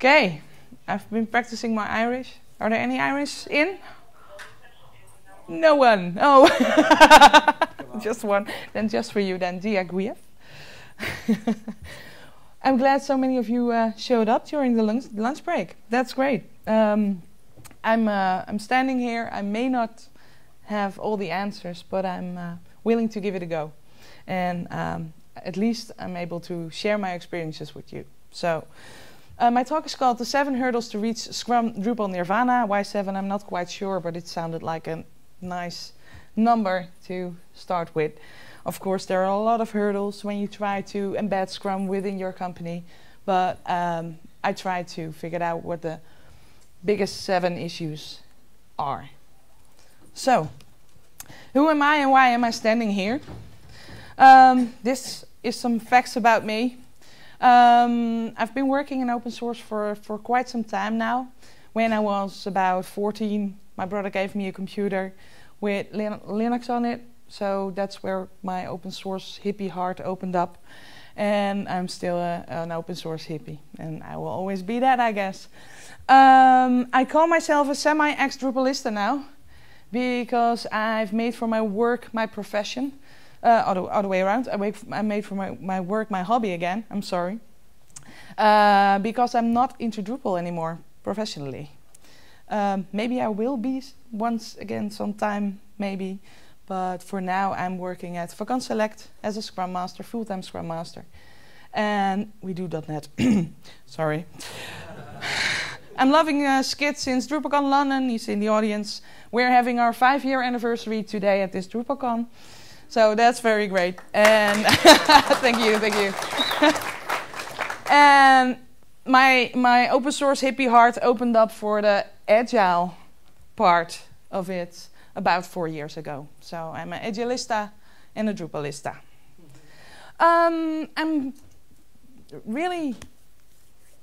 Okay, I've been practicing my Irish. Are there any Irish in? No one. Oh, just one. Then just for you, then Dia Guief. I'm glad so many of you showed up during the lunch break. That's great. I'm standing here. I may not have all the answers, but I'm willing to give it a go. And at least I'm able to share my experiences with you. So my talk is called The 7 Hurdles to Reach Scrum Drupal Nirvana. Why 7? I'm not quite sure, but it sounded like a nice number to start with. Of course, there are a lot of hurdles when you try to embed Scrum within your company, but I try to figure out what the biggest 7 issues are. So, who am I and why am I standing here? This is some facts about me. I've been working in open source for quite some time now. When I was about 14, my brother gave me a computer with Linux on it. So that's where my open source hippie heart opened up. And I'm still an open source hippie. And I will always be that, I guess. I call myself a semi-ex Drupalista now, because I've made for my work my profession. Other way around, I made for my work my hobby again, I'm sorry. Because I'm not into Drupal anymore, professionally. Maybe I will be once again sometime, maybe. But for now, I'm working at Focon Select as a Scrum Master, full-time Scrum Master. And we do .NET. Sorry. I'm loving Skid since DrupalCon London. He's in the audience. We're having our 5-year anniversary today at this DrupalCon. So that's very great. And thank you, thank you. And my open source hippie heart opened up for the Agile part of it about 4 years ago. So I'm an Agilista and a Drupalista. I'm really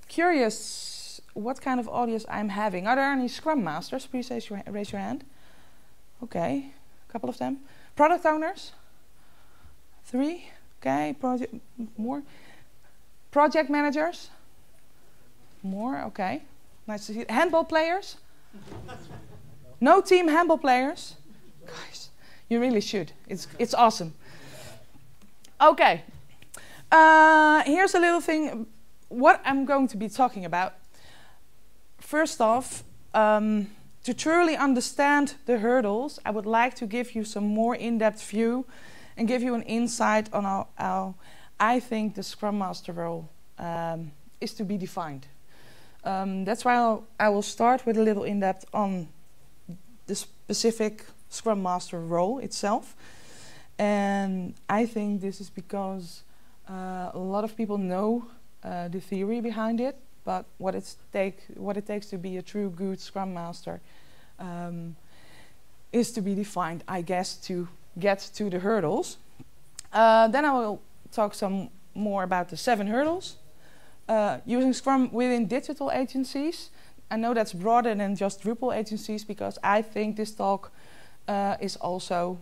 curious what kind of audience I'm having. Are there any Scrum Masters? Please raise your hand. Okay, a couple of them. Product owners? 3, okay, more. Project managers? More, okay. Nice to see. Handball players? No team handball players? Guys, you really should. It's awesome. Okay. Here's a little thing. What I'm going to be talking about. First off, to truly understand the hurdles, I would like to give you some more in-depth view and give you an insight on how I think the Scrum Master role is to be defined. That's why I will start with a little in-depth on the specific Scrum Master role itself. And I think this is because a lot of people know the theory behind it, but what it takes to be a true good Scrum Master is to be defined, I guess, to get to the hurdles. Then I will talk some more about the 7 hurdles. Using Scrum within digital agencies. I know that's broader than just Drupal agencies, because I think this talk is also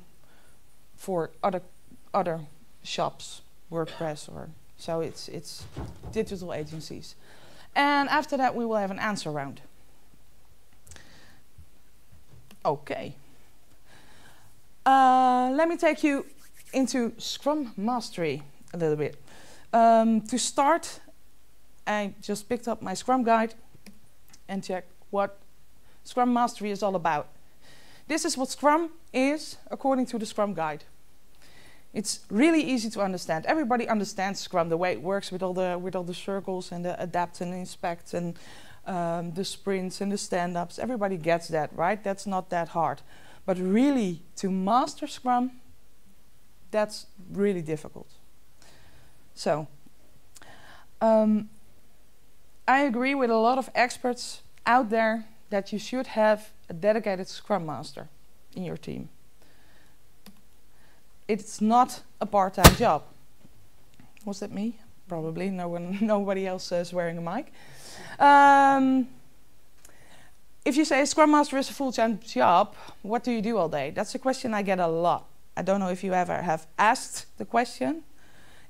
for other shops, WordPress, or so. It's digital agencies. And after that, we will have an answer round. Okay. Let me take you into Scrum Mastery a little bit. To start, I just picked up my Scrum Guide and check what Scrum Mastery is all about. This is what Scrum is according to the Scrum Guide. It's really easy to understand. Everybody understands Scrum, the way it works with all the circles and the adapt and inspect and the sprints and the stand-ups. Everybody gets that, right? That's not that hard. But really, to master Scrum, that's really difficult. So, I agree with a lot of experts out there that you should have a dedicated Scrum Master in your team. It's not a part-time job. Was that me? Probably. Nobody else is wearing a mic. If you say Scrum Master is a full-time job, what do you do all day? That's a question I get a lot. I don't know if you ever have asked the question.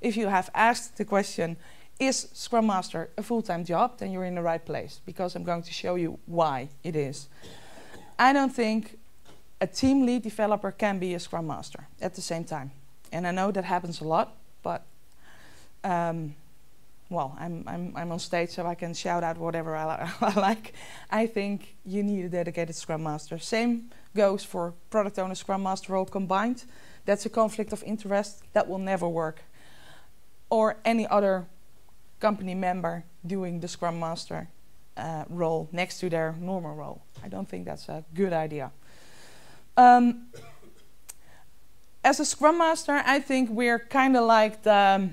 If you have asked the question, is Scrum Master a full-time job, then you're in the right place, because I'm going to show you why it is. I don't think a team lead developer can be a Scrum Master at the same time. And I know that happens a lot, but well, I'm on stage, so I can shout out whatever I like. I think you need a dedicated Scrum Master. Same goes for product owner, Scrum Master role combined. That's a conflict of interest. That will never work. Or any other company member doing the Scrum Master role next to their normal role. I don't think that's a good idea. As a Scrum Master, I think we're kind of like the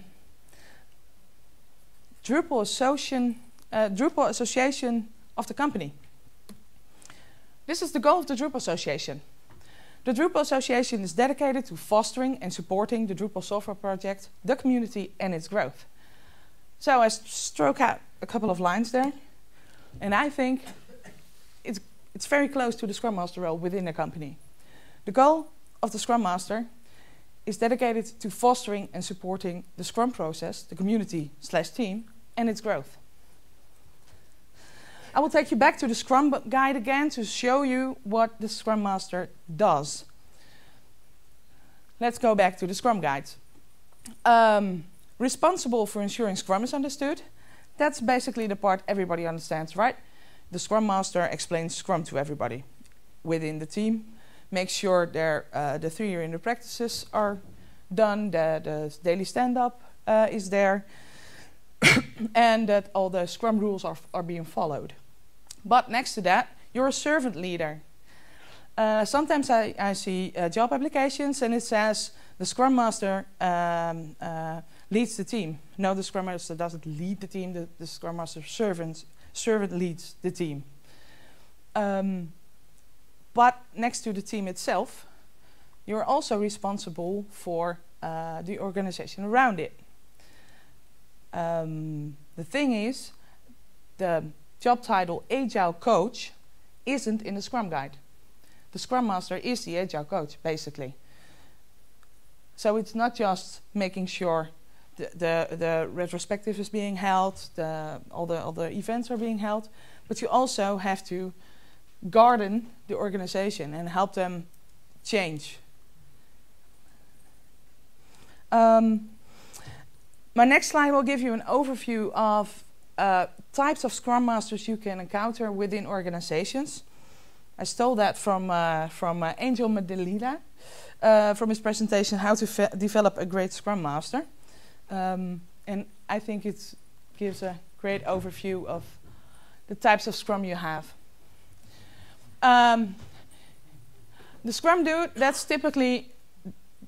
Drupal Association of the company. This is the goal of the Drupal Association. The Drupal Association is dedicated to fostering and supporting the Drupal software project, the community and its growth. So I stroke out a couple of lines there, and I think it's very close to the Scrum Master role within a company. The goal of the Scrum Master is dedicated to fostering and supporting the Scrum process, the community / team, and its growth. I will take you back to the Scrum Guide again to show you what the Scrum Master does. Let's go back to the Scrum Guide. Responsible for ensuring Scrum is understood. That's basically the part everybody understands, right? The Scrum Master explains Scrum to everybody within the team. Make sure the 3 year in the practices are done, that the daily stand-up is there, and that all the Scrum rules are being followed. But next to that, you're a servant leader. Sometimes I see job applications and it says the Scrum Master leads the team. No, the Scrum Master doesn't lead the team, the Scrum Master servant leads the team. But next to the team itself, you're also responsible for the organization around it. The thing is, the job title Agile Coach isn't in the Scrum Guide. The Scrum Master is the Agile Coach, basically. So it's not just making sure the retrospective is being held, all the events are being held, but you also have to garden the organization and help them change. My next slide will give you an overview of types of Scrum Masters you can encounter within organizations. I stole that from Angel Medellina, from his presentation How to Develop a Great Scrum Master. And I think it gives a great overview of the types of Scrum you have. The Scrum dude, that's typically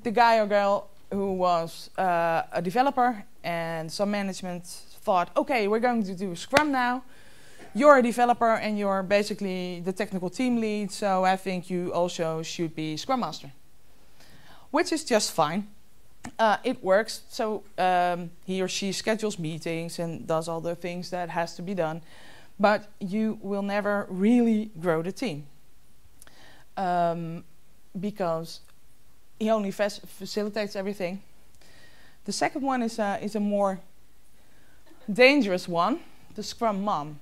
the guy or girl who was a developer, and some management thought, okay, we're going to do Scrum now. You're a developer and you're basically the technical team lead, so I think you also should be Scrum Master. Which is just fine. It works, so he or she schedules meetings and does all the things that has to be done. But you will never really grow the team, because he only facilitates everything. The second one is a more dangerous one, the Scrum Mom.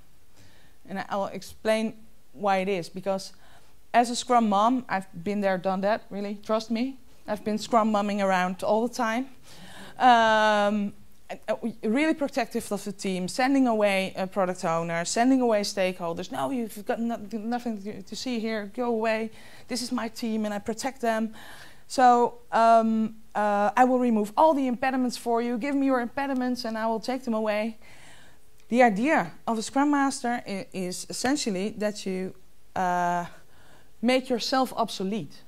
And I'll explain why it is, because as a Scrum Mom, I've been there, done that, really, trust me. I've been Scrum Momming around all the time. Really protective of the team, sending away a product owner, sending away stakeholders. No, you've got nothing to see here, go away. This is my team and I protect them. So I will remove all the impediments for you. Give me your impediments and I will take them away. The idea of a Scrum Master is essentially that you make yourself obsolete.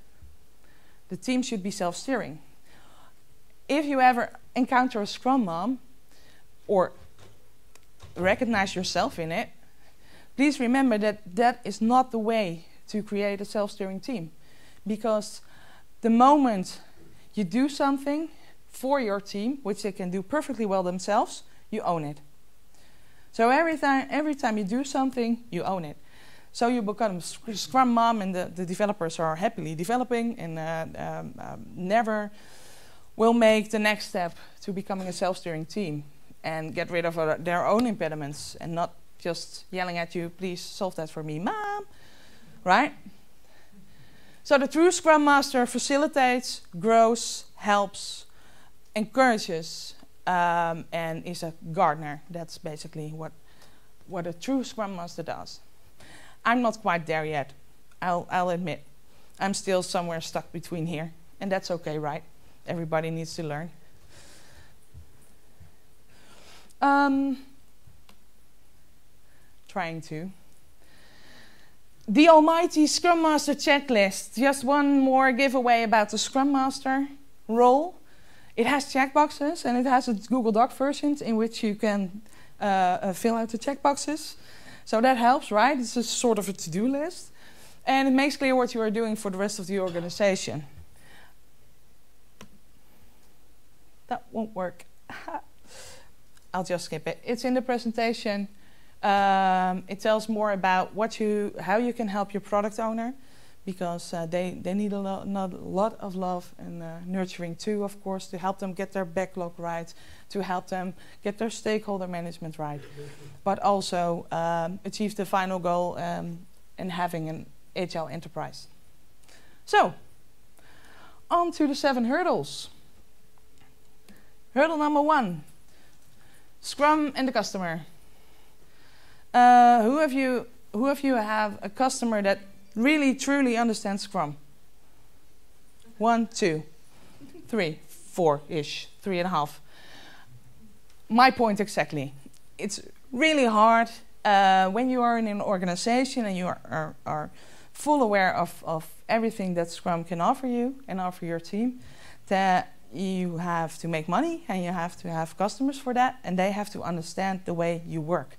The team should be self-steering. If you ever encounter a Scrum Mom, or recognize yourself in it, please remember that that is not the way to create a self-steering team. Because the moment you do something for your team, which they can do perfectly well themselves, you own it. So every time you do something, you own it. So you become Scrum Mom, and the developers are happily developing and never will make the next step to becoming a self-steering team. and get rid of their own impediments and not just yelling at you, please solve that for me, mom, right? So the true Scrum Master facilitates, grows, helps, encourages, and is a gardener. That's basically what a true Scrum Master does. I'm not quite there yet, I'll admit. I'm still somewhere stuck between here, and that's okay, right? Everybody needs to learn. Trying to. The almighty Scrum Master checklist. Just one more giveaway about the Scrum Master role. It has checkboxes and it has a Google Doc version in which you can fill out the checkboxes. So that helps, right? It's a sort of a to-do list. And it makes clear what you are doing for the rest of the organization. That won't work. I'll just skip it. It's in the presentation. It tells more about how you can help your product owner, because they need a lot of love and nurturing too, of course, to help them get their backlog right, to help them get their stakeholder management right, but also achieve the final goal and having an agile enterprise. So, on to the 7 hurdles. Hurdle number 1, Scrum and the customer. Who of you have a customer that really truly understands Scrum? 1, 2, 3, 4-ish, 3.5. My point exactly. It's really hard when you are in an organization and you are full aware of everything that Scrum can offer you and offer your team, that you have to make money and you have to have customers for that, and they have to understand the way you work.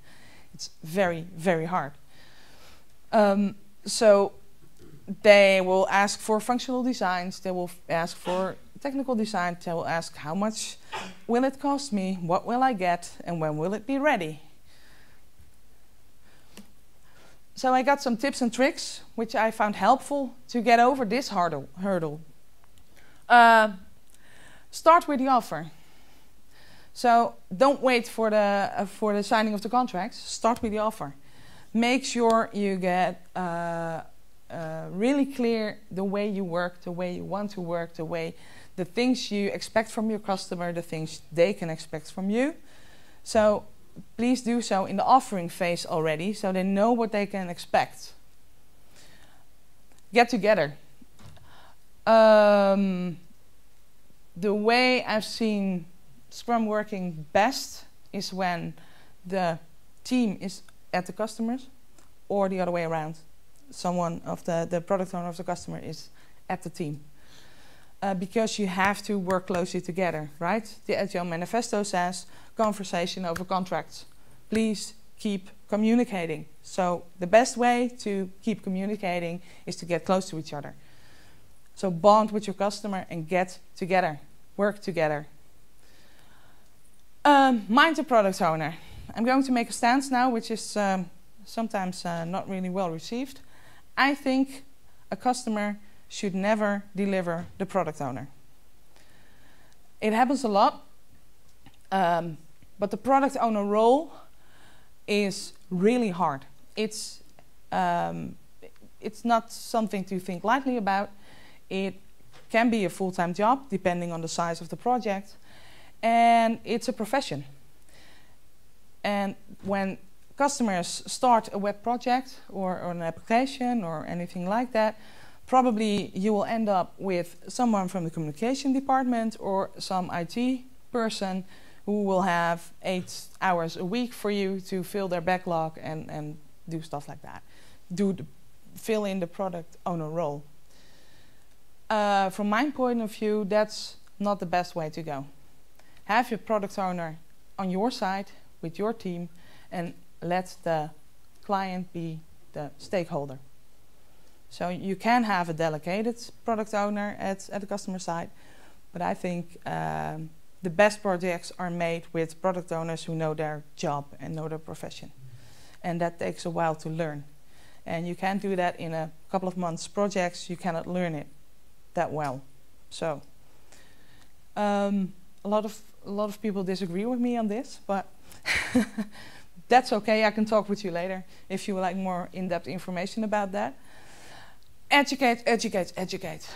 It's very, very hard. So they will ask for functional designs, they will ask for technical design, they will ask how much will it cost me, what will I get, and when will it be ready. So I got some tips and tricks which I found helpful to get over this hurdle. Start with the offer. So don't wait for the signing of the contracts. Start with the offer. Make sure you get really clear the way you work, the way you want to work, the things you expect from your customer, the things they can expect from you. So please do so in the offering phase already, so they know what they can expect. Get together. The way I've seen Scrum working best is when the team is at the customers, or the other way around. Someone of the product owner of the customer is at the team. Because you have to work closely together, right? The Agile Manifesto says, conversation over contracts. Please keep communicating. So the best way to keep communicating is to get close to each other. So bond with your customer and get together, work together. Mind the product owner. I'm going to make a stance now, which is sometimes not really well received. I think a customer should never deliver the product owner. It happens a lot, but the product owner role is really hard. It's not something to think lightly about. It can be a full-time job, depending on the size of the project. And it's a profession. And when customers start a web project or an application or anything like that, probably you will end up with someone from the communication department or some IT person who will have 8 hours a week for you to fill their backlog and do stuff like that. Fill in the product owner role. From my point of view, that's not the best way to go. Have your product owner on your side with your team and let the client be the stakeholder. So you can have a delegated product owner at the customer side, but I think the best projects are made with product owners who know their job and know their profession. And that takes a while to learn. And you can't do that in a couple of months projects. You cannot learn it that well. So a lot of people disagree with me on this, but that's okay. I can talk with you later if you would like more in-depth information about that. Educate, educate, educate.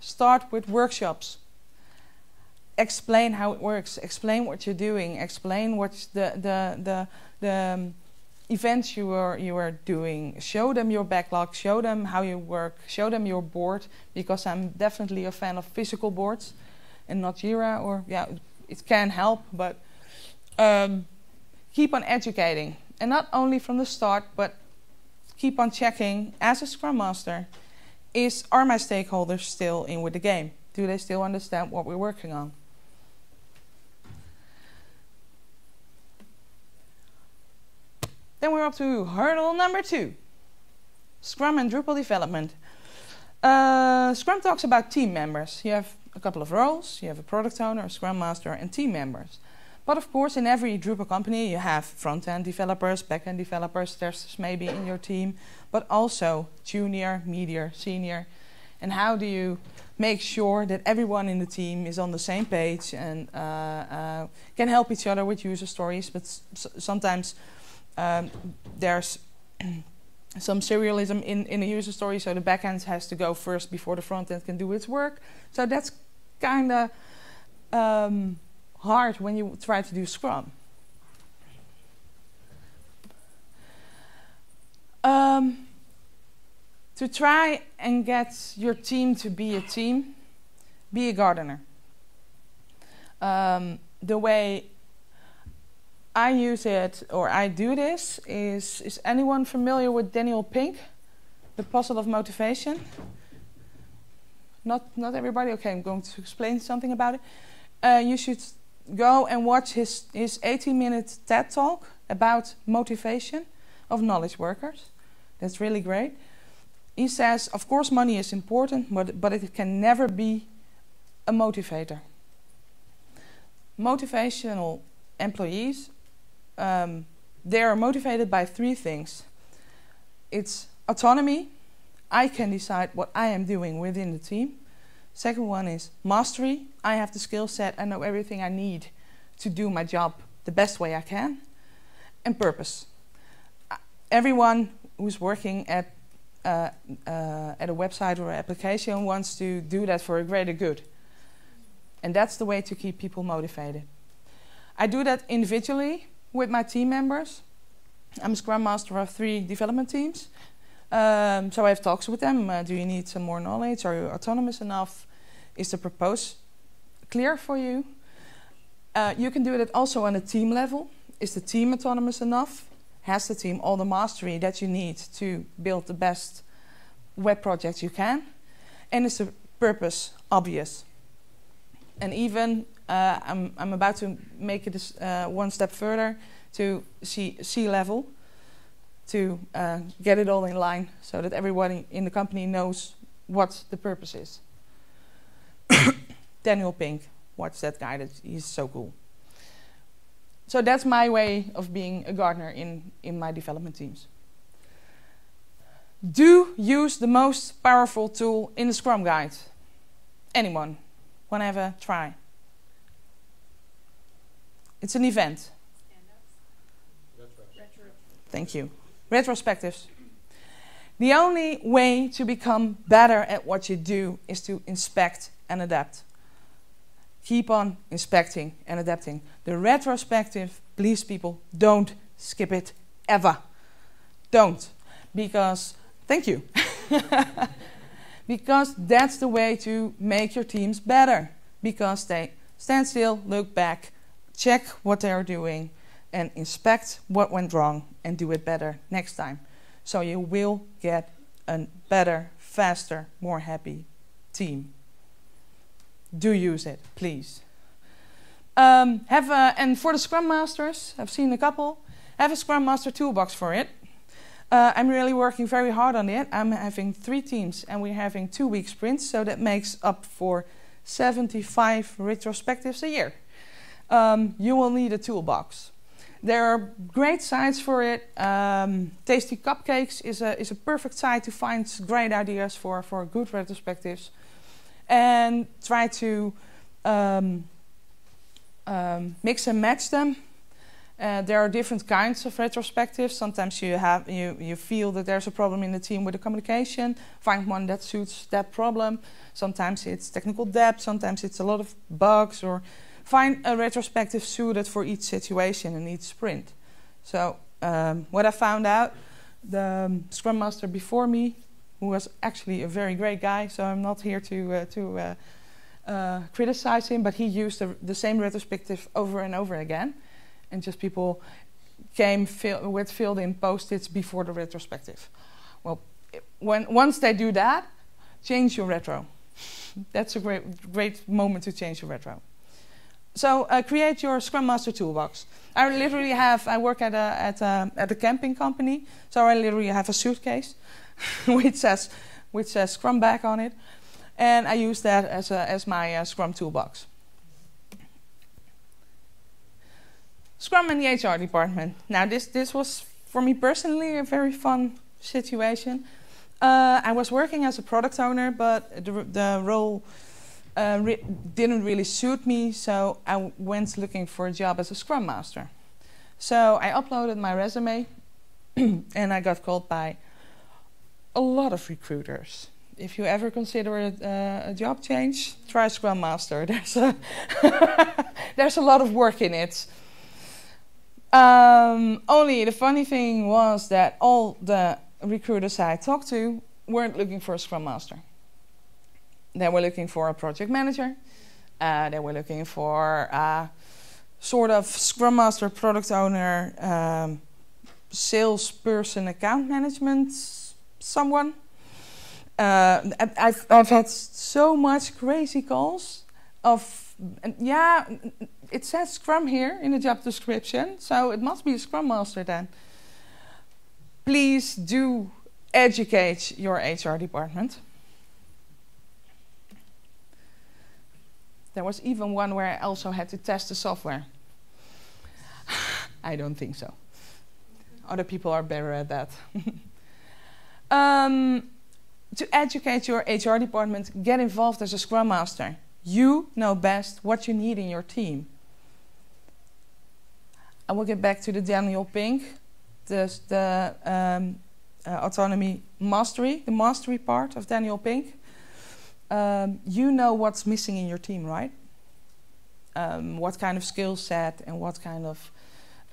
Start with workshops. Explain how it works. Explain what you're doing. Explain what's the events you are doing. Show them your backlog. Show them how you work. Show them your board, because I'm definitely a fan of physical boards and not Jira. Or yeah, it can help, but keep on educating, and not only from the start, but keep on checking as a Scrum Master: are my stakeholders still in with the game? Do they still understand what we're working on? Then we're up to hurdle number 2. Scrum and Drupal development. Scrum talks about team members. You have a couple of roles. You have a product owner, a Scrum Master, and team members. But of course, in every Drupal company, you have front-end developers, back-end developers, testers maybe in your team, but also junior, mid, senior. And how do you make sure that everyone in the team is on the same page and can help each other with user stories? But sometimes there's some serialism in a user story, so the backend has to go first before the frontend can do its work. So that's kind of hard when you try to do Scrum. To try and get your team to be a team, be a gardener. The way I use it, or I do this, is anyone familiar with Daniel Pink, The Puzzle of Motivation? Not everybody? Okay, I'm going to explain something about it. You should go and watch his 18-minute TED Talk about motivation of knowledge workers. That's really great. He says, of course, money is important, but it can never be a motivator. Motivational employees, they are motivated by 3 things. It's autonomy. I can decide what I am doing within the team. Second one is mastery. I have the skill set. I know everything I need to do my job the best way I can. And purpose. Everyone who's working at a website or application wants to do that for a greater good. And that's the way to keep people motivated. I do that individually with my team members. I'm a Scrum Master of 3 development teams. So I have talks with them. Do you need some more knowledge? Are you autonomous enough? Is the proposal clear for you? You can do that also on a team level. Is the team autonomous enough? Has the team all the mastery that you need to build the best web project you can? And is the purpose obvious? And even I'm about to make it one step further to C-level, to get it all in line so that everyone in the company knows what the purpose is. Daniel Pink, watch that guy, he's so cool. So that's my way of being a gardener in my development teams. Do use the most powerful tool in the Scrum Guide. Anyone, whenever, try. It's an event. Thank you. Retrospectives. The only way to become better at what you do is to inspect and adapt. Keep on inspecting and adapting. The retrospective, please people, don't skip it ever. Don't. Because, thank you. Because that's the way to make your teams better. Because they stand still, look back, check what they are doing, and inspect what went wrong and do it better next time. So you will get a better, faster, more happy team. Do use it, please. And for the Scrum Masters, I've seen a couple, have a Scrum Master toolbox for it. I'm really working very hard on it. I'm having 3 teams and we're having 2-week sprints, so that makes up for 75 retrospectives a year. You will need a toolbox. There are great sites for it. Tasty Cupcakes is a perfect site to find great ideas for good retrospectives. And try to mix and match them. There are different kinds of retrospectives. Sometimes you feel that there's a problem in the team with the communication. Find one that suits that problem. Sometimes it's technical debt. Sometimes it's a lot of bugs. Or find a retrospective suited for each situation and each sprint. So what I found out, the Scrum Master before me, who was actually a very great guy, so I'm not here to criticize him, but he used the same retrospective over and over again. And just people came with filled-in post-its before the retrospective. Well, once they do that, change your retro. That's a great moment to change your retro. So create your Scrum Master toolbox. I literally have, I work at a camping company, so I literally have a suitcase which says Scrum back on it, and I use that as my Scrum toolbox. Scrum and the HR department. Now this was, for me personally, a very fun situation. I was working as a product owner, but the role didn't really suit me, so I went looking for a job as a Scrum Master. So I uploaded my resume and I got called by a lot of recruiters. If you ever consider a job change, try Scrum Master. There's a lot of work in it. Only the funny thing was that all the recruiters I talked to weren't looking for a Scrum Master. They were looking for a project manager. They were looking for a sort of Scrum Master, product owner, salesperson, account management, someone. I've had so much crazy calls of, yeah, it says Scrum here in the job description, so it must be a Scrum Master then. Please do educate your HR department. There was even one where I also had to test the software. I don't think so. Other people are better at that. To educate your HR department, get involved as a Scrum Master. You know best what you need in your team. I will get back to the Daniel Pink, autonomy mastery, the mastery part of Daniel Pink. You know what's missing in your team, right? What kind of skill set and what kind of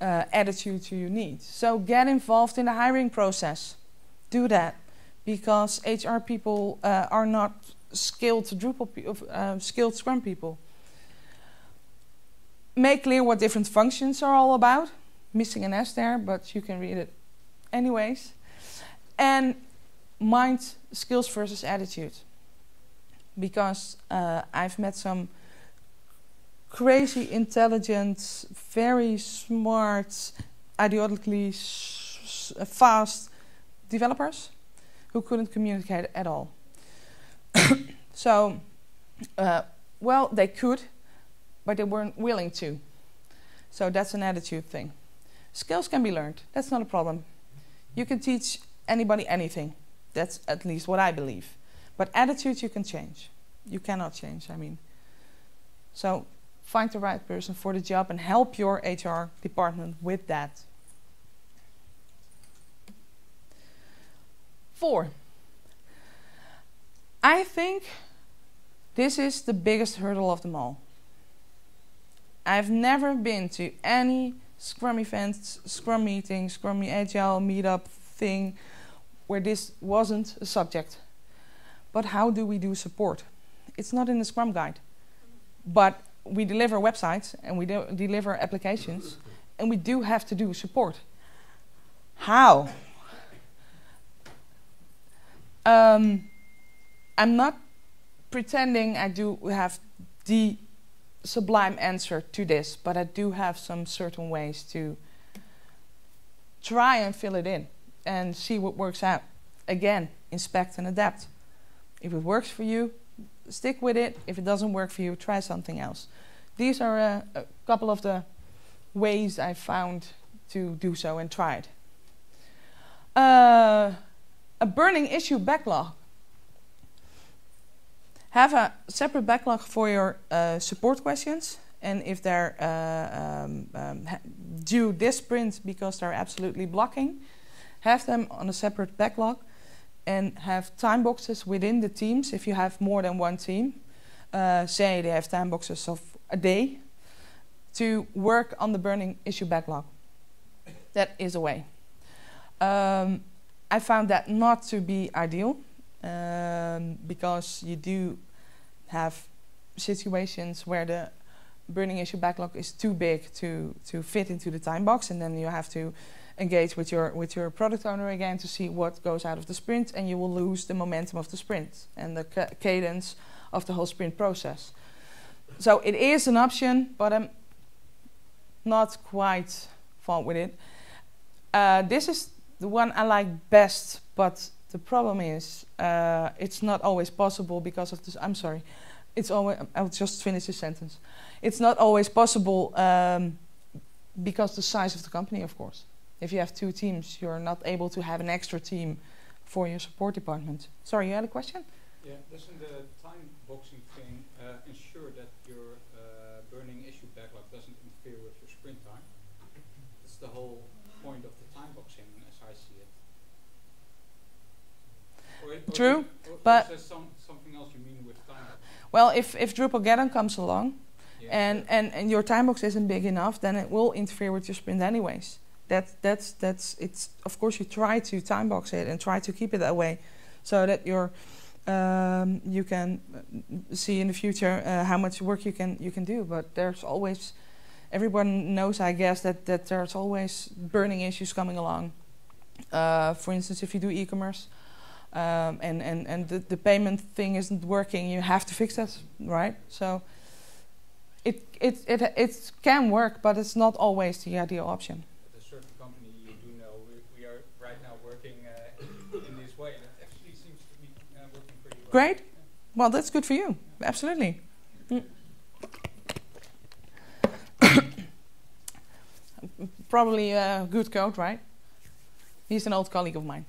attitude do you need? So get involved in the hiring process. Do that, because HR people are not skilled skilled Scrum people. Make clear what different functions are all about. Missing an S there, but you can read it anyways. And mind skills versus attitude. Because I've met some crazy, intelligent, very smart, ideologically fast developers who couldn't communicate at all. So, well, they could, but they weren't willing to. So that's an attitude thing. Skills can be learned. That's not a problem. You can teach anybody anything. That's at least what I believe. But attitude you can change. You cannot change, I mean. So find the right person for the job and help your HR department with that. 4. I think this is the biggest hurdle of them all. I've never been to any Scrum events, Scrum meetings, Scrum Agile meetup thing where this wasn't a subject. But how do we do support? It's not in the Scrum Guide. But we deliver websites and we deliver applications, and we do have to do support. How? I'm not pretending I do have the sublime answer to this, but I do have some certain ways to try and fill it in and see what works out. Again, inspect and adapt. If it works for you, stick with it. If it doesn't work for you, try something else. These are a couple of the ways I found to do so and tried. A burning issue backlog. Have a separate backlog for your support questions and if they're due this sprint because they're absolutely blocking, have them on a separate backlog and have time boxes within the teams. If you have more than one team, say they have time boxes of a day to work on the burning issue backlog. That is a way. I found that not to be ideal because you do have situations where the burning issue backlog is too big to fit into the time box, and then you have to engage with your product owner again to see what goes out of the sprint, and you will lose the momentum of the sprint and the cadence of the whole sprint process. So it is an option, but I'm not quite fond with it. This is the one I like best, but the problem is it's not always possible because of this. I'm sorry. It's always, I'll just finish this sentence. It's not always possible because the size of the company, of course. If you have two teams, you're not able to have an extra team for your support department. Sorry, you had a question? Yeah, doesn't the time boxing thing ensure that your burning issue backlog doesn't interfere with your sprint time? That's the whole point of the time boxing, as I see it. Or true, but is there something else you mean with time boxing? Well, if Drupal Gathon comes along, yeah, and your time box isn't big enough, then it will interfere with your sprint anyways. It's of course you try to time box it and try to keep it that way, so that you're you can see in the future how much work you can do. But there's always, everyone knows, I guess, that there's always burning issues coming along. For instance, if you do e-commerce and the payment thing isn't working, you have to fix that, right? So it can work, but it's not always the ideal option. Great. Well, that's good for you. Absolutely. Mm. Probably a good code, right? He's an old colleague of mine.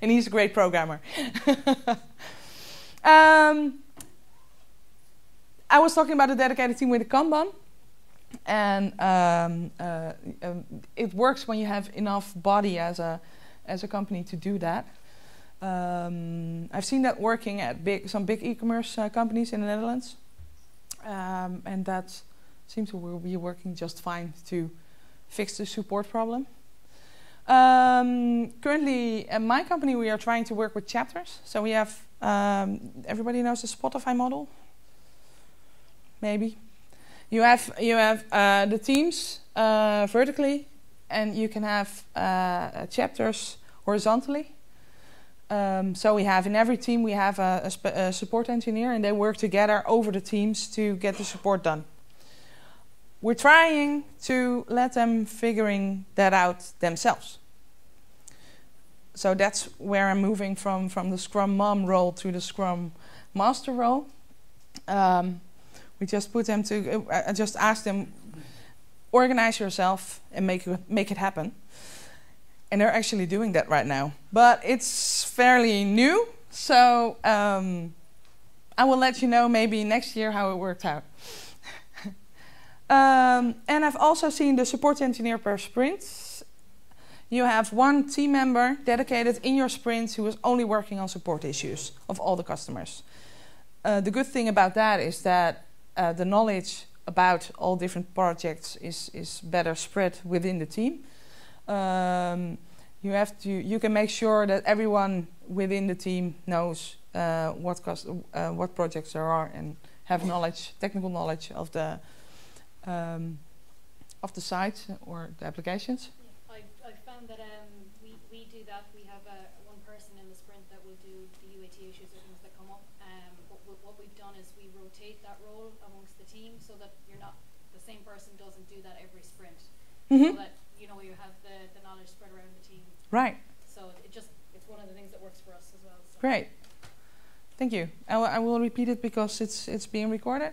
And he's a great programmer. I was talking about a dedicated team with a Kanban. And it works when you have enough body as a company to do that. I've seen that working at some big e-commerce companies in the Netherlands, and that seems to be working just fine to fix the support problem. Currently, at my company, we are trying to work with chapters. So we have, everybody knows the Spotify model, maybe. You have the teams vertically, and you can have chapters horizontally. So we have in every team we have a support engineer, and they work together over the teams to get the support done. We're trying to let them figuring that out themselves. So that's where I'm moving from the Scrum Mom role to the Scrum Master role. We just put them to. I just asked them, organize yourself and make it happen. And they're actually doing that right now. But it's fairly new, so I will let you know maybe next year how it worked out. And I've also seen the support engineer per sprint. You have one team member dedicated in your sprint who is only working on support issues of all the customers. The good thing about that is that the knowledge about all different projects is better spread within the team. You can make sure that everyone within the team knows what projects there are and have knowledge, technical knowledge of the site or the applications. Yeah, I found that we do that. We have one person in the sprint that will do the UAT issues or things that come up. What we've done is we rotate that role amongst the team so that you're not, the same person doesn't do that every sprint. Mm-hmm. So that you have the knowledge spread around the team. Right. So it's one of the things that works for us as well. So. Great. Thank you. I will repeat it because it's being recorded.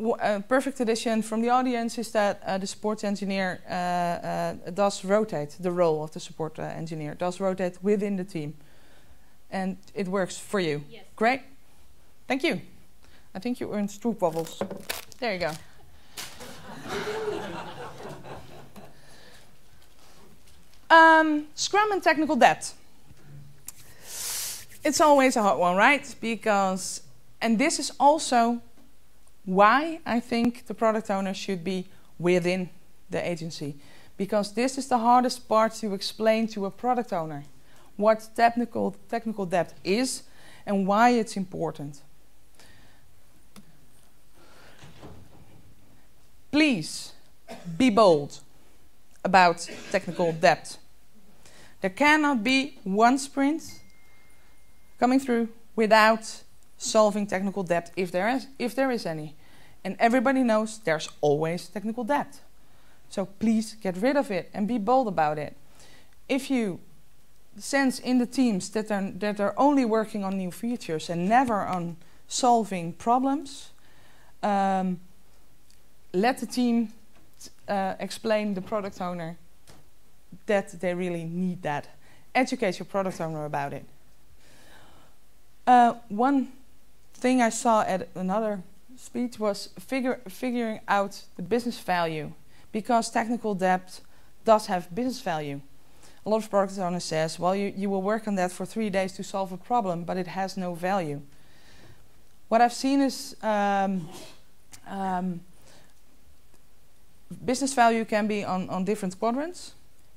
A perfect addition from the audience is that the support engineer does rotate, the role of the support engineer does rotate within the team. And it works for you. Yes. Great. Thank you. I think you earned Stroop Wobbles. There you go. Scrum and technical debt. It's always a hard one, right? Because, and this is also why I think the product owner should be within the agency. Because this is the hardest part to explain to a product owner. What technical debt is and why it's important. Please be bold about technical debt. There cannot be one sprint coming through without solving technical debt, if there is any. And everybody knows there's always technical debt. So please get rid of it and be bold about it. If you sense in the teams that they're only working on new features and never on solving problems, let the team explain the product owner that they really need that. Educate your product owner about it. One thing I saw at another speech was figuring out the business value, because technical debt does have business value. A lot of product owners says, well, you will work on that for 3 days to solve a problem, but it has no value. What I've seen is business value can be on different quadrants.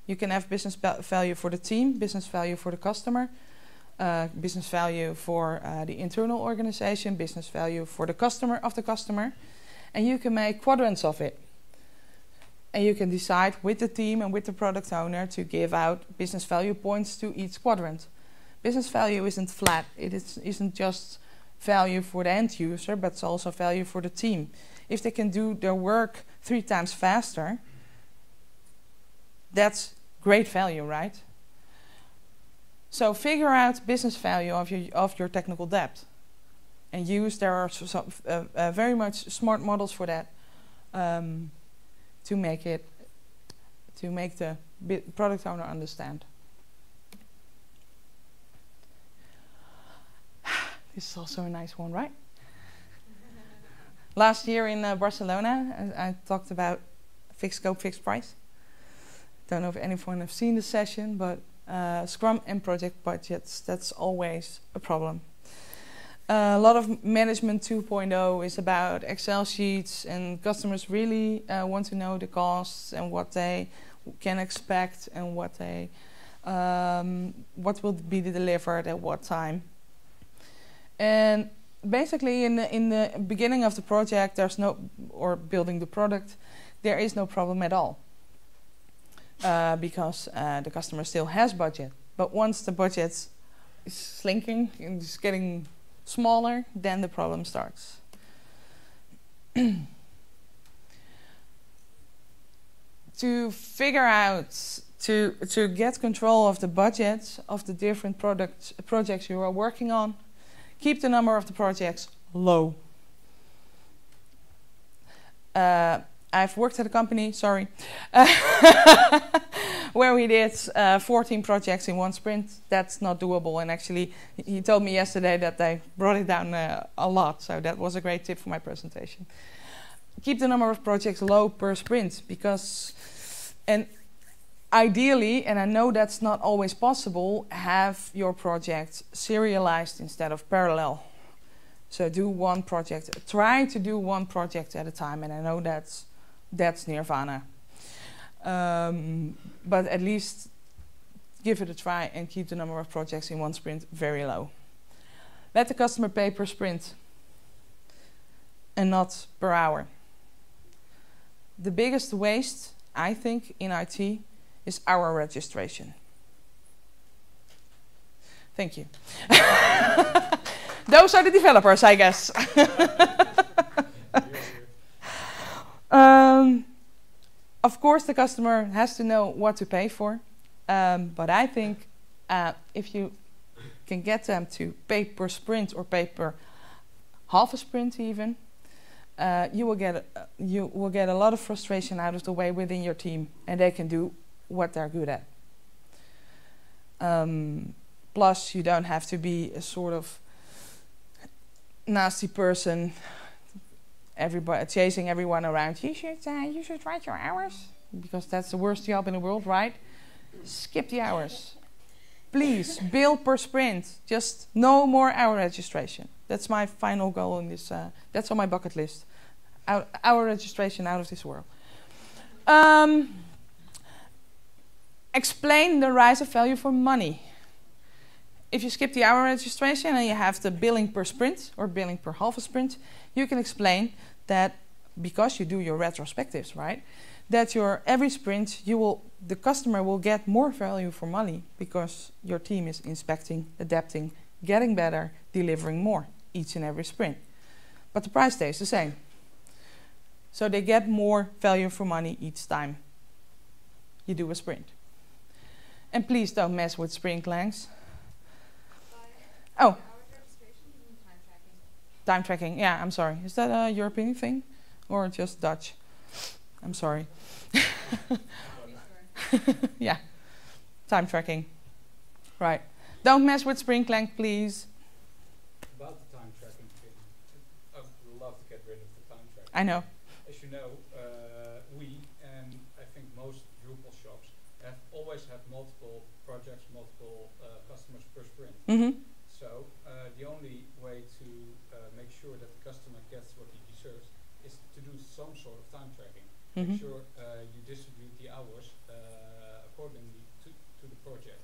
You can have business value for the team, business value for the customer, business value for the internal organization, business value for the customer of the customer. And you can make quadrants of it. And you can decide with the team and with the product owner to give out business value points to each quadrant. Business value isn't flat. It isn't just value for the end user, but it's also value for the team. If they can do their work 3 times faster, that's great value, right? So figure out business value of your technical debt. And use, there are very much smart models for that, to make the product owner understand. This is also a nice one, right? Last year in Barcelona, I talked about fixed scope, fixed price. Don't know if anyone has seen the session, but Scrum and project budgets, that's always a problem. A lot of management 2.0 is about Excel sheets, and customers really want to know the costs and what they can expect and what will be delivered at what time. And basically, in the beginning of the project, there's no, or building the product, there is no problem at all, because the customer still has budget. But once the budget is slinking and it's getting smaller, then the problem starts. To figure out, to get control of the budgets of the different projects you are working on, keep the number of the projects low. I've worked at a company, sorry, where we did 14 projects in one sprint. That's not doable. And actually, he told me yesterday that they brought it down a lot. So that was a great tip for my presentation. Keep the number of projects low per sprint, because, and ideally, and I know that's not always possible, have your projects serialized instead of parallel. So do one project, try to do one project at a time, and I know that's nirvana. But at least give it a try and keep the number of projects in one sprint very low. Let the customer pay per sprint and not per hour. The biggest waste, I think, in IT is our registration. Thank you. Those are the developers, I guess. Of course, the customer has to know what to pay for. But I think if you can get them to pay per sprint or pay per half a sprint even, you will get a lot of frustration out of the way within your team, and they can do what they're good at. Plus, you don't have to be a sort of nasty person everybody chasing everyone around, you should write your hours, because that's the worst job in the world, right? Skip the hours. Please, bill per sprint. Just no more hour registration. That's my final goal in this. That's on my bucket list. Hour registration out of this world. Explain the rise of value for money. If you skip the hour registration and you have the billing per sprint or billing per half a sprint, you can explain that because you do your retrospectives, right? That your every sprint, the customer will get more value for money because your team is inspecting, adapting, getting better, delivering more each and every sprint. But the price stays the same. So they get more value for money each time you do a sprint. And please don't mess with sprint lengths. Oh. Time tracking, yeah, I'm sorry. Is that a European thing or just Dutch? I'm sorry. Yeah, time tracking. Right. Don't mess with sprint length, please. About the time tracking thing, I would love to get rid of the time tracking. I know. As you know, we, and I think most Drupal shops, have always had multiple projects, multiple customers per sprint. Mm-hmm. So the only way to make sure that the customer gets what he deserves is to do some sort of time tracking. Mm-hmm. Make sure you distribute the hours accordingly to the project.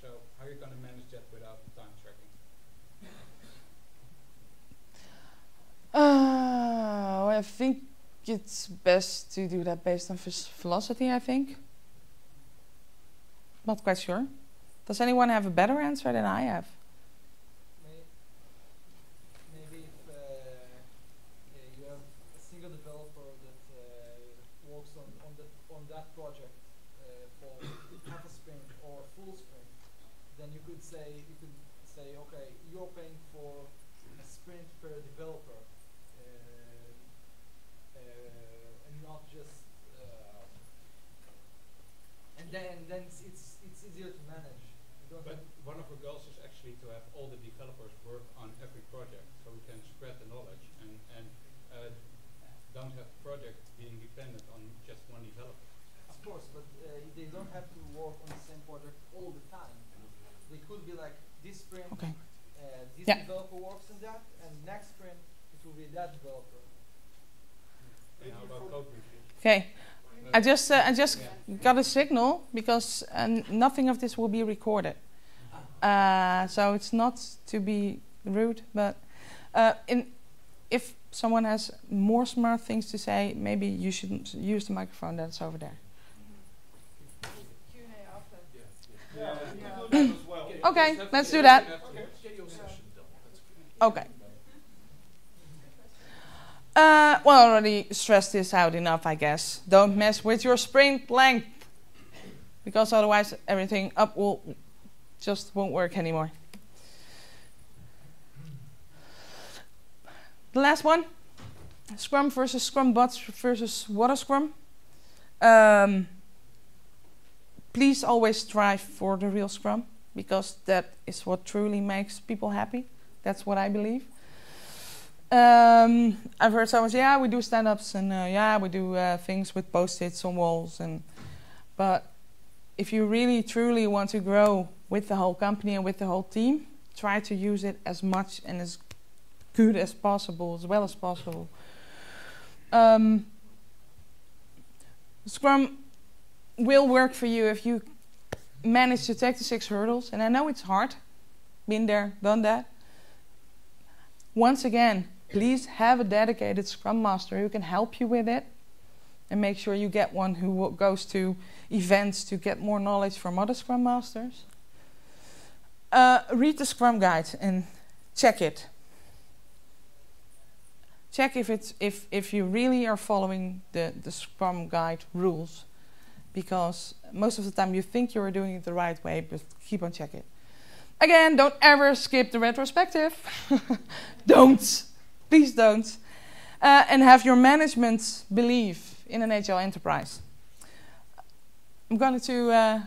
So how are you going to manage that without time tracking? I think it's best to do that based on velocity, I think. Not quite sure. Does anyone have a better answer than I have? You could say, okay, you're paying for a sprint per developer, and not just, and then it's easier to manage. But one of our goals is actually to have all the developers work on every project, so we can spread the knowledge and don't have the project being dependent on just one developer. Of course, but they don't have to work on the same project all the time. They could be like this sprint, okay. This developer works on that, and next sprint it will be that developer. Okay, I just got a signal because nothing of this will be recorded, so it's not to be rude, but if someone has more smart things to say, maybe you should use the microphone that's over there. Okay, let's do that. Okay. Well, I already stressed this out enough, I guess. Don't mess with your sprint length, because otherwise everything up will just won't work anymore. The last one, Scrum versus Scrum bots versus water Scrum. Please always strive for the real Scrum, because that is what truly makes people happy. That's what I believe. I've heard someone say, yeah, we do stand-ups and yeah, we do things with post-its on walls. But if you really truly want to grow with the whole company and with the whole team, try to use it as much and as good as possible, as well as possible. Scrum will work for you if you manage to take the 6 hurdles, and I know it's hard, been there, done that. Once again, please have a dedicated Scrum Master who can help you with it, and make sure you get one who goes to events to get more knowledge from other Scrum Masters. Read the Scrum Guide and check it. Check if you really are following the Scrum Guide rules. Because most of the time you think you're doing it the right way, but keep on checking. Again, don't ever skip the retrospective. Don't. Please don't. And have your management believe in an agile enterprise. I'm going to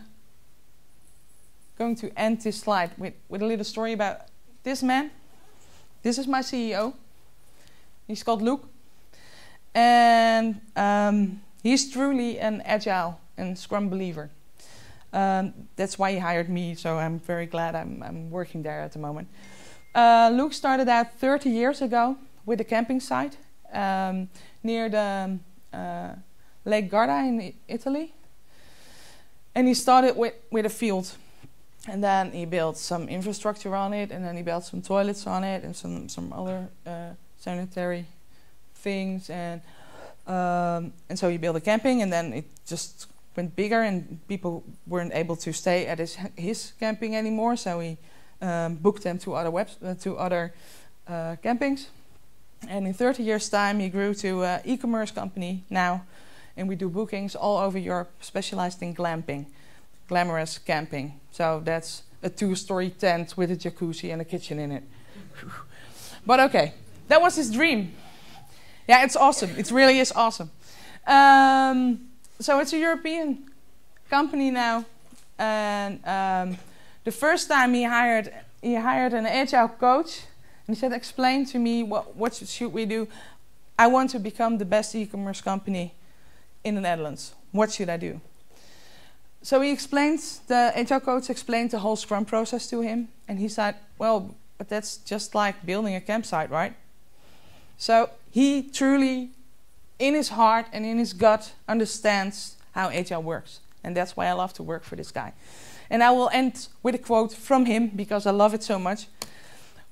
end this slide with a little story about this man. This is my CEO. He's called Luke. And he's truly an Agile and Scrum believer. That's why he hired me, so I'm very glad I'm working there at the moment. Luke started out 30 years ago with a camping site near the Lake Garda in Italy. And he started with a field. And then he built some infrastructure on it, and then he built some toilets on it, and some other sanitary things. And so he built a camping, and then it just went bigger, and people weren't able to stay at his camping anymore. So he booked them to other campings. And in 30 years' time, he grew to an e-commerce company now, and we do bookings all over Europe, specialized in glamping. Glamorous camping. So that's a 2-story tent with a jacuzzi and a kitchen in it. But okay, that was his dream. Yeah, it's awesome. It really is awesome. So it's a European company now, and the first time he hired an agile coach, and he said, "Explain to me what should we do? I want to become the best e-commerce company in the Netherlands. What should I do?" So he explained, the agile coach explained the whole Scrum process to him, and he said, "Well, but that's just like building a campsite, right?" So he truly, in his heart and in his gut, understands how agile works, and that's why I love to work for this guy. And I will end with a quote from him because I love it so much.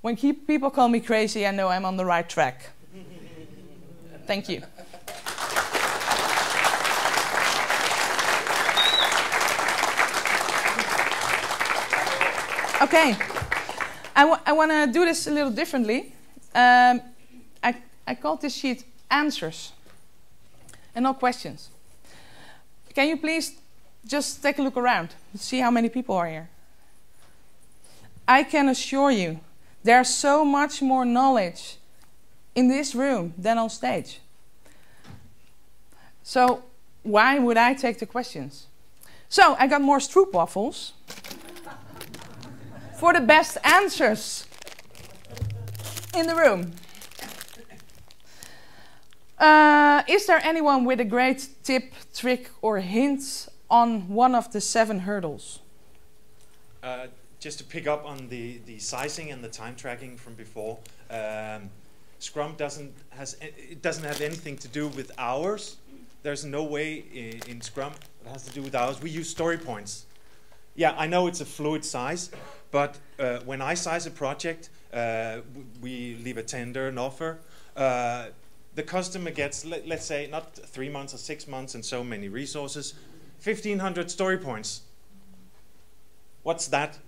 "When people call me crazy, I know I'm on the right track." Thank you. Okay, I want to do this a little differently. I called this sheet answers and not questions. Can you please just take a look around and see how many people are here? I can assure you there's so much more knowledge in this room than on stage. So why would I take the questions? So I got more stroopwafels for the best answers in the room. Is there anyone with a great tip, trick, or hint on one of the 7 hurdles? Just to pick up on the sizing and the time tracking from before, Scrum doesn't have anything to do with hours. There's no way in Scrum it has to do with hours. We use story points. Yeah, I know it's a fluid size, but when I size a project, we leave a tender, an offer. The customer gets, let's say, not 3 months or 6 months and so many resources, 1,500 story points. What's that?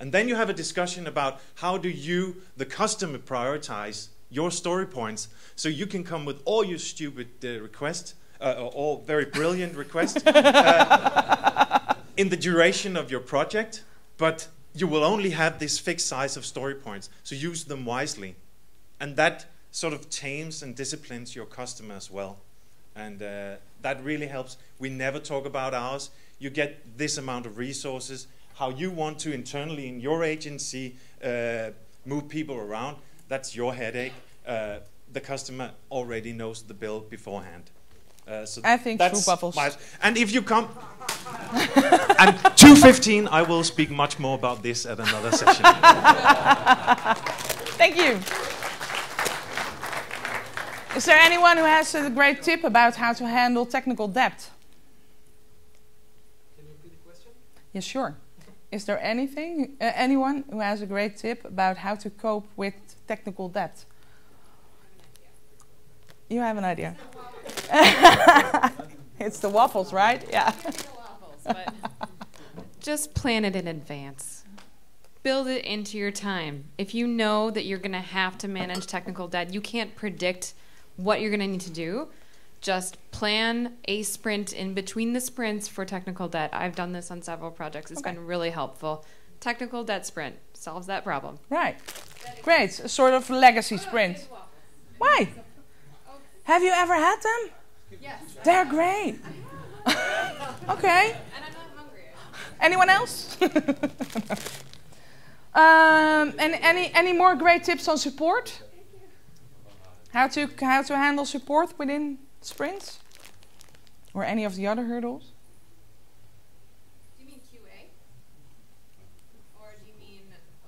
And then you have a discussion about how do you, the customer, prioritize your story points so you can come with all your stupid requests, or all very brilliant requests, in the duration of your project, but you will only have this fixed size of story points, so use them wisely. And that sort of tames and disciplines your customer as well. And that really helps. We never talk about hours. You get this amount of resources, how you want to internally in your agency move people around, that's your headache. The customer already knows the bill beforehand. So I think that's and if you come and 2:15, I will speak much more about this at another session. Thank you. Is there anyone who has a great tip about how to handle technical debt? Can you repeat the question? Yes, sure. Is there anyone who has a great tip about how to cope with technical debt? You have an idea. It's the waffles, right? Yeah. But just plan it in advance. Build it into your time. If you know that you're going to have to manage technical debt, you can't predict what you're going to need to do. Just plan a sprint in between the sprints for technical debt. I've done this on several projects. It's been really helpful. Technical debt sprint solves that problem. Right. Great. A sort of legacy sprint. Why? Have you ever had them? Yes. They're great. Okay. And I'm not hungry. Anyone else? And any more great tips on support? How to handle support within sprints or any of the other hurdles? Do you mean QA? Or do you mean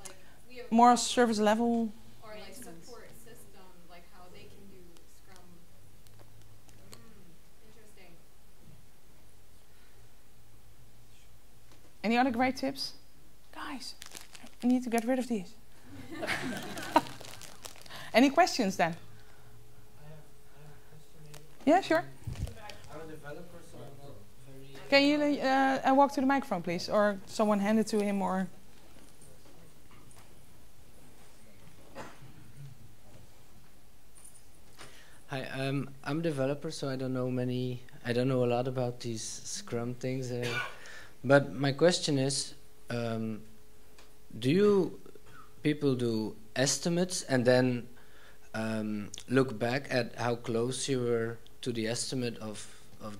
like we have more service level? Or like support system, like how they can do Scrum. Interesting. Any other great tips? Guys, I need to get rid of these. Any questions then? Yeah, sure. I'm a developer, so I'm not very... Can you walk to the microphone, please? Or someone hand it to him, or... Hi, I'm a developer, so I don't know a lot about these Scrum things. But my question is, do you people do estimates and then look back at how close you were to the estimate of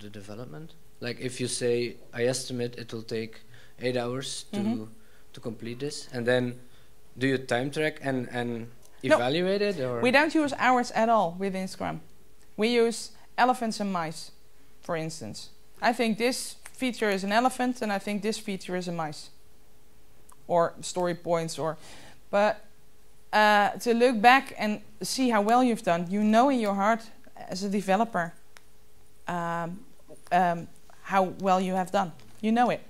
the development? Like if you say, I estimate it will take 8 hours to complete this, and then do you time track and evaluate it? Or? We don't use hours at all within Scrum. We use elephants and mice, for instance. I think this feature is an elephant and I think this feature is a mice. Or story points, or... But to look back and see how well you've done, you know in your heart as a developer how well you have done. You know it.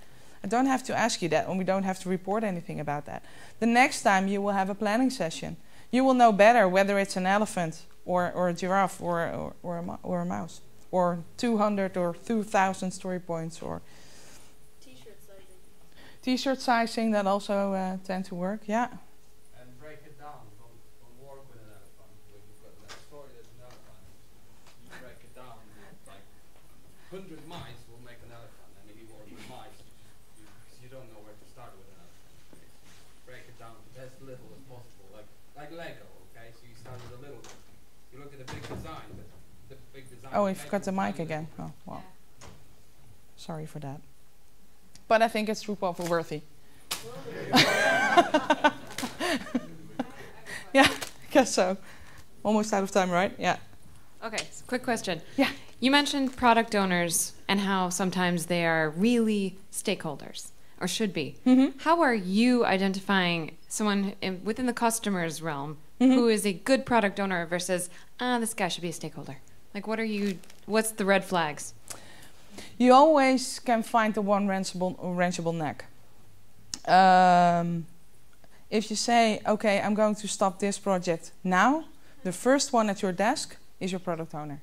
I don't have to ask you that, and we don't have to report anything about that. The next time you will have a planning session, you will know better whether it's an elephant or a giraffe or a mouse, or 200 or 2,000 story points, or t-shirt sizing. T-shirt sizing, that also tend to work, yeah. And break it down. Oh, we forgot the mic again. Oh, wow. Yeah. Sorry for that. But I think it's Drupal for worthy. Yeah, I guess so. Almost out of time, right? Yeah. Okay, so quick question. Yeah. You mentioned product owners and how sometimes they are really stakeholders, or should be. Mm-hmm. How are you identifying someone within the customer's realm who is a good product owner versus, ah, this guy should be a stakeholder? Like, what's the red flags? You always can find the one wrenchable neck. If you say, okay, I'm going to stop this project now, the first one at your desk is your product owner.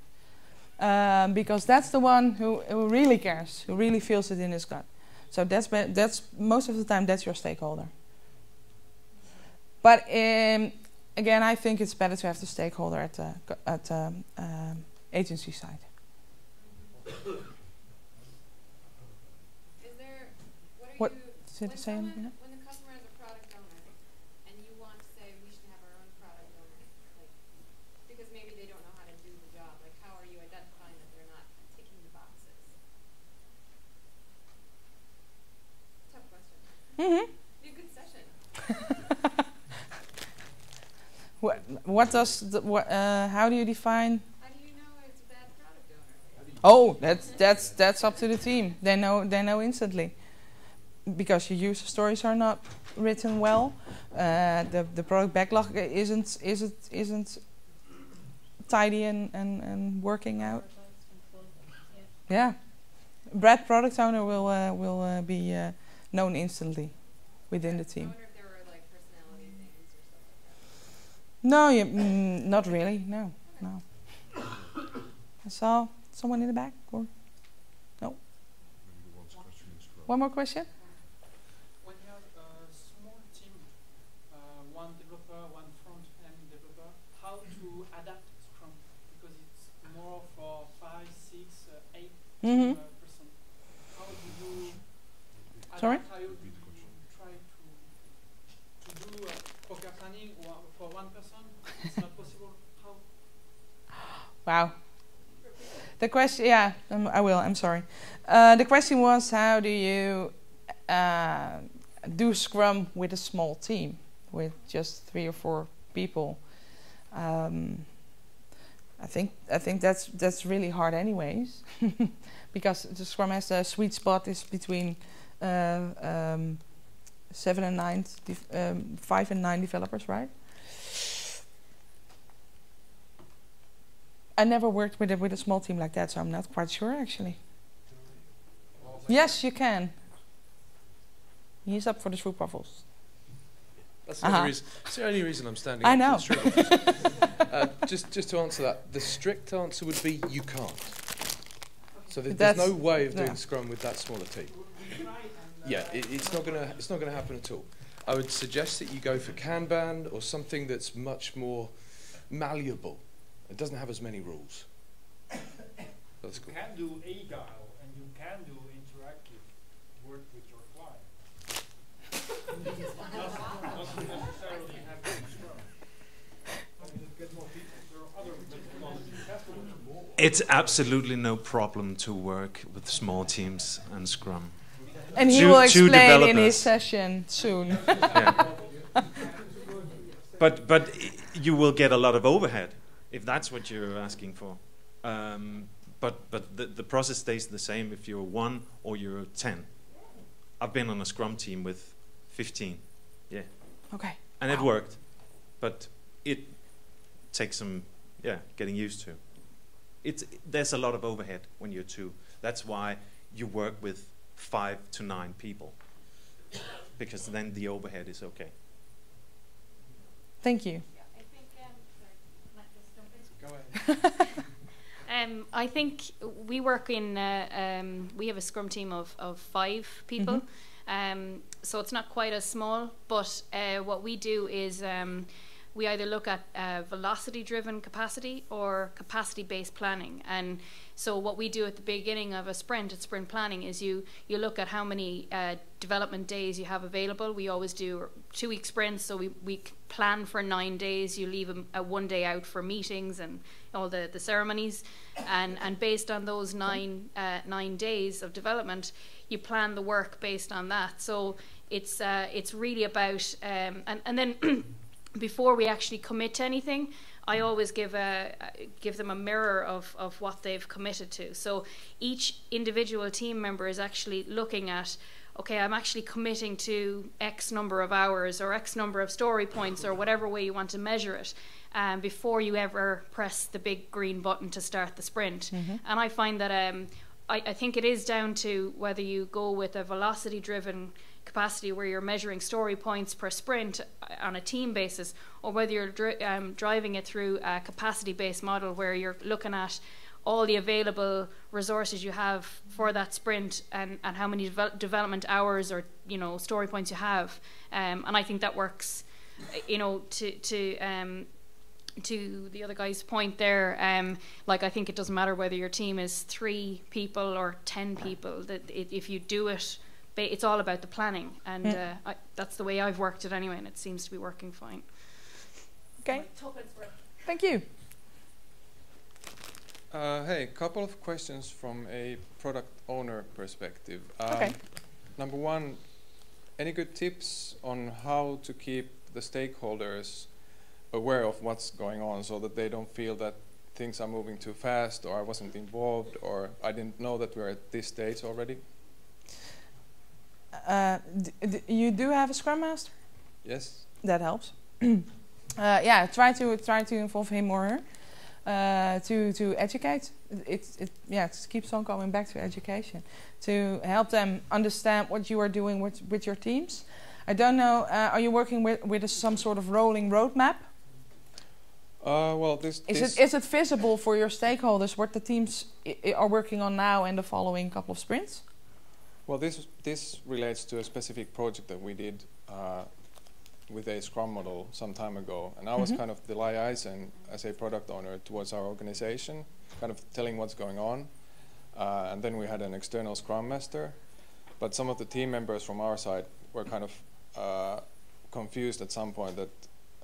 Because that's the one who really cares, who really feels it in his gut. So that's most of the time, that's your stakeholder. But again, I think it's better to have the stakeholder at the agency side. Is there, what did I say? When the customer is a product owner and you want to say we should have our own product owner, like, because maybe they don't know how to do the job, like how are you identifying that they're not ticking the boxes? Tough question. Mm-hmm. Be a good session. How do you define? Oh, that's up to the team. They know instantly, because your user stories are not written well. The product backlog isn't tidy and working out. Yeah, Brad, product owner, will be known instantly within the team. I wonder if there were like personality things or something like that. No, not really. No. That's all. Someone in the back, or no? One more question? When you have a small team, one developer, one front-end developer, how to adapt Scrum? Because it's more for 5, 6, 8 person. How do you adapt? Sorry? How you try to do proper planning for one person? It's not possible. How? Wow. The question, yeah, I will. I'm sorry. The question was, how do you do Scrum with a small team? with just 3 or 4 people. I think that's really hard anyways, because the Scrum Master sweet spot is between 7 and 9, 5 and 9 developers, right? I never worked with a small team like that, so I'm not quite sure actually. Yes, you can. He's up for the fruit puffles. That's the, only reason, that's the only reason I'm standing up. I know. Just to answer that, the strict answer would be you can't. So there's no way of doing Scrum with that smaller team. Yeah, it's not gonna happen at all. I would suggest that you go for Kanban or something that's much more malleable. It doesn't have as many rules. That's cool. You can do agile and you can do interactive work with your client. Doesn't necessarily have to be Scrum. I mean, get more people. There are other technologies. It's absolutely no problem to work with small teams and Scrum. And he will explain in his session soon. Yeah. But you will get a lot of overhead if that's what you're asking for. But the process stays the same if you're 1 or you're 10. I've been on a Scrum team with 15. Yeah. Okay. And it worked, but it takes some getting used to. There's a lot of overhead when you're 2. That's why you work with 5 to 9 people, because then the overhead is okay. Thank you. Yeah, I think, sorry, Matt, just jump in. Go ahead. I think we work in. We have a Scrum team of 5 people, so it's not quite as small. But what we do is we either look at velocity-driven capacity or capacity-based planning. And so what we do at the beginning of a sprint, at sprint planning, is you look at how many development days you have available. We always do 2-week sprints, so we plan for 9 days. You leave a 1 day out for meetings and all the ceremonies. And based on those 9 days of development, you plan the work based on that. So it's really about, and then before we actually commit to anything, I always give them a mirror of what they've committed to. So each individual team member is actually looking at, okay, I'm actually committing to X number of hours or X number of story points or whatever way you want to measure it, before you ever press the big green button to start the sprint. And I find that I think it is down to whether you go with a velocity-driven capacity where you're measuring story points per sprint on a team basis, or whether you're driving it through a capacity-based model where you're looking at all the available resources you have for that sprint and how many development hours or story points you have, and I think that works. To the other guy's point there, like I think it doesn't matter whether your team is 3 people or 10 people. That if you do it. But it's all about the planning, and that's the way I've worked it anyway, and it seems to be working fine. Okay. Thank you. Hey, a couple of questions from a product owner perspective. Okay. Number one, any good tips on how to keep the stakeholders aware of what's going on so that they don't feel that things are moving too fast, or I wasn't involved, or I didn't know that we're at this stage already? You do have a Scrum Master? Yes. That helps. Yeah, try to involve him or her to educate. It keeps on coming back to education, to help them understand what you are doing with your teams. I don't know. Are you working with some sort of rolling roadmap? Well, is it visible for your stakeholders what the teams are working on now and the following couple of sprints? Well, this relates to a specific project that we did with a Scrum model some time ago, and I was kind of the liaison as a product owner towards our organization, kind of telling what's going on, and then we had an external Scrum Master, but some of the team members from our side were kind of confused at some point that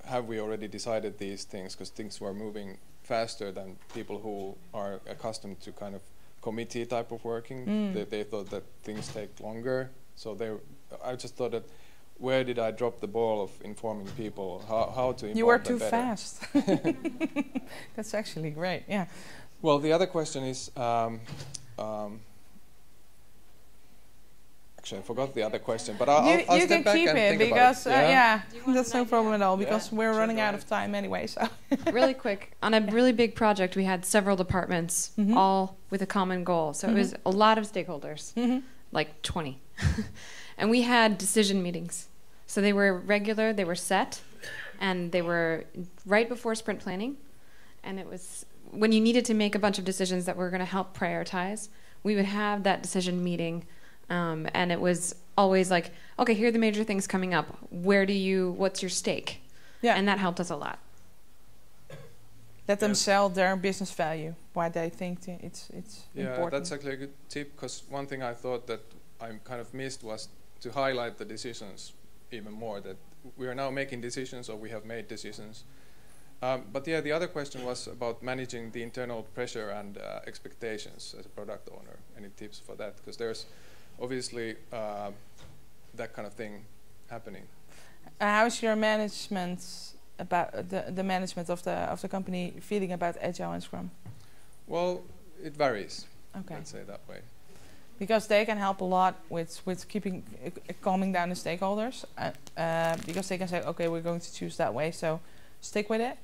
have we already decided these things, because things were moving faster than people who are accustomed to kind of committee type of working. They thought that things take longer, so I just thought that where did I drop the ball of informing people how to inform them better? You were too fast. That's actually great, yeah. Well, the other question is, actually I forgot the other question, but I'll step back and think about it. You can keep it because, yeah, that's no problem at all because we're running out of time anyway. So really quick, on a really big project, we had several departments all with a common goal. So it was a lot of stakeholders, like 20. And we had decision meetings. So they were regular, they were set, and they were right before sprint planning. And it was when you needed to make a bunch of decisions that were going to help prioritize, we would have that decision meeting. And it was always like, okay, here are the major things coming up. Where do you, what's your stake? Yeah. And that helped us a lot. Let them sell their business value, why they think it's important. Yeah, that's actually a good tip, because one thing I thought that I kind of missed was to highlight the decisions even more, that we are now making decisions or we have made decisions. But yeah, the other question was about managing the internal pressure and expectations as a product owner. Any tips for that? Because there's obviously that kind of thing happening. How's your management about the management of the company feeling about Agile and Scrum? Well, it varies. Okay, let's say that way. Because they can help a lot with keeping calming down the stakeholders, because they can say, okay, we're going to choose that way, so stick with it.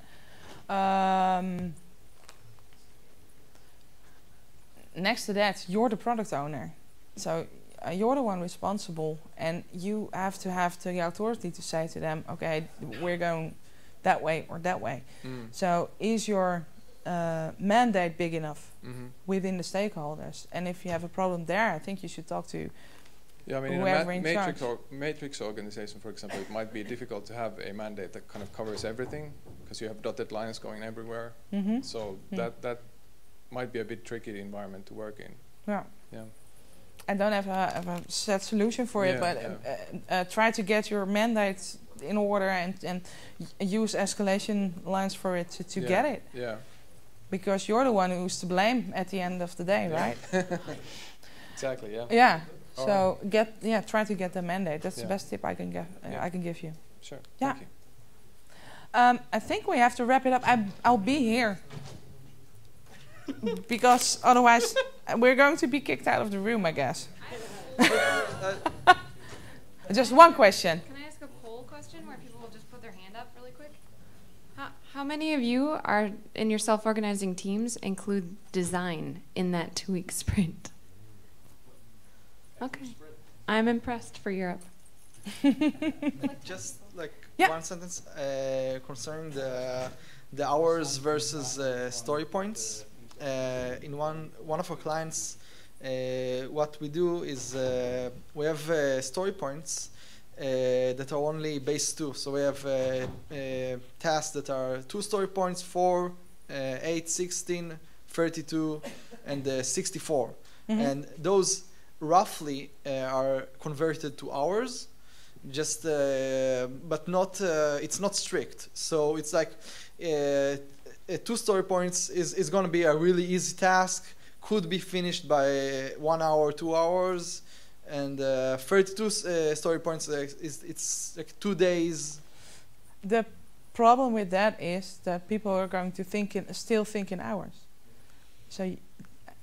Next to that, you're the product owner. So you're the one responsible, and you have to have the authority to say to them, okay, we're going that way or that way. So is your mandate big enough within the stakeholders? And if you have a problem there, I think you should talk to whoever in charge. Yeah, I mean, in a matrix organization, for example, it might be difficult to have a mandate that kind of covers everything, because you have dotted lines going everywhere. So that might be a bit tricky environment to work in. Yeah. Yeah. I don't have a set solution for it, but try to get your mandates in order and use escalation lines for it to get it. Yeah. Because you're the one who's to blame at the end of the day, right? Exactly. Yeah. Yeah. So try to get the mandate. That's the best tip I can give. I can give you. Sure. Yeah. Thank you. I think we have to wrap it up. I'll be here. Because otherwise we're going to be kicked out of the room, I guess. Just one question. Can I ask a poll question where people will just put their hand up really quick? How many of you are in your self-organizing teams include design in that 2-week sprint? Okay. I'm impressed for Europe. Just like one sentence concerning the hours versus story points. In one of our clients, what we do is we have story points that are only base 2. So we have tasks that are 2 story points, 4, 8, 16, 32, and 64. And those roughly are converted to hours, just but not it's not strict. So it's like 2 story points is going to be a really easy task, could be finished by 1 hour, 2 hours, and 32 story points it's like 2 days. The problem with that is that people are going to think still think in hours. So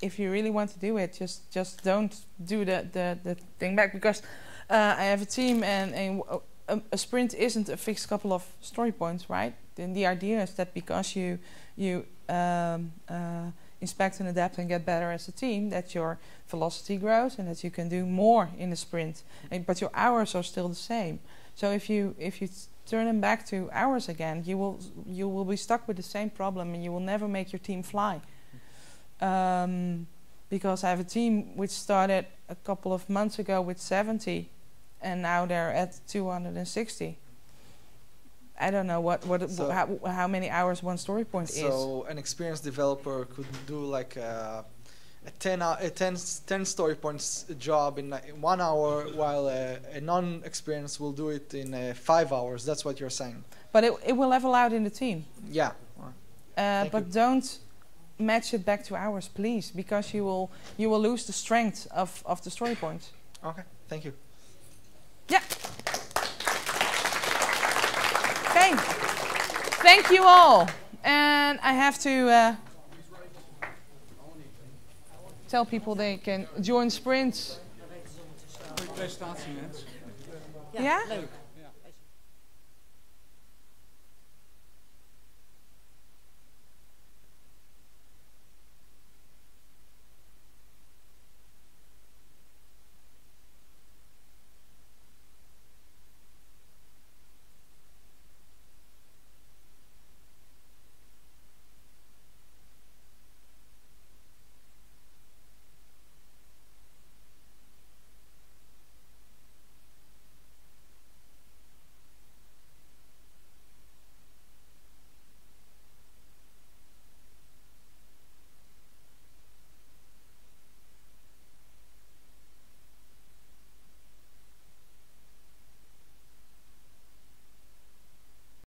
if you really want to do it, just don't do the thing back, because I have a team, and a sprint isn't a fixed couple of story points, right? Then the idea is that because you inspect and adapt and get better as a team, that your velocity grows and that you can do more in the sprint, but your hours are still the same. So if you turn them back to hours again, you will be stuck with the same problem, and you will never make your team fly. Because I have a team which started a couple of months ago with 70, and now they're at 260. I don't know how many hours one story point is. So an experienced developer could do like a 10 story points job in 1 hour, while a non-experienced will do it in 5 hours. That's what you're saying. But it will level out in the team. Yeah. But don't match it back to hours, please, because you will lose the strength of the story points. Okay. Thank you. Yeah. Okay. Thank you all. And I have to tell people they can join sprints. Yeah?